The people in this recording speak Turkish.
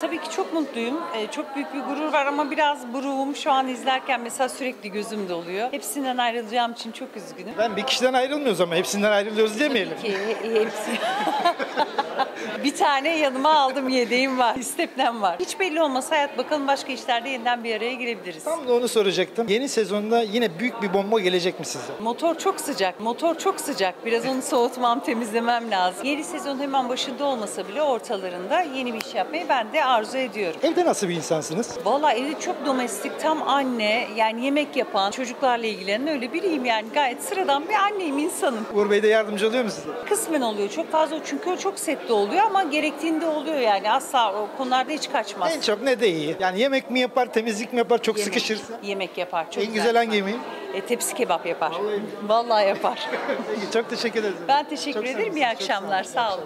Tabii ki çok mutluyum. Çok büyük bir gurur var ama biraz buruğum şu an izlerken mesela sürekli gözüm doluyor. Hepsinden ayrılacağım için çok üzgünüm. Ben bir kişiden ayrılmıyoruz ama hepsinden ayrılıyoruz demeyelim. Tabii ki hepsi. Bir tane yanıma aldım, yedeğim var, istepnem var. Hiç belli olmasa hayat, bakalım başka işlerde yeniden bir araya girebiliriz. Tam da onu soracaktım. Yeni sezonda yine büyük bir bomba gelecek mi size? Motor çok sıcak. Biraz onu soğutmam, temizlemem lazım. Yeni sezon hemen başında olmasa bile ortalarında yeni bir iş yapmayı ben de arzu ediyorum. Evde nasıl bir insansınız? Vallahi evde çok domestik, tam anne, yani yemek yapan, çocuklarla ilgilenen öyle biriyim yani. Gayet sıradan bir anneyim, insanım. Uğur Bey de yardımcı oluyor mu size? Kısmen oluyor. Çok fazla, çünkü o çok setli oluyor ama gerektiğinde oluyor yani. Asla o konularda hiç kaçmaz. En çok ne de iyi? Yani yemek mi yapar, temizlik mi yapar, çok sıkışırsa? Yemek yapar. Çok en güzel hangi yemeği? Tepsi kebap yapar. Vallahi yapar. Çok teşekkür ederim. Ben teşekkür ederim. İyi akşamlar. Sağ olun.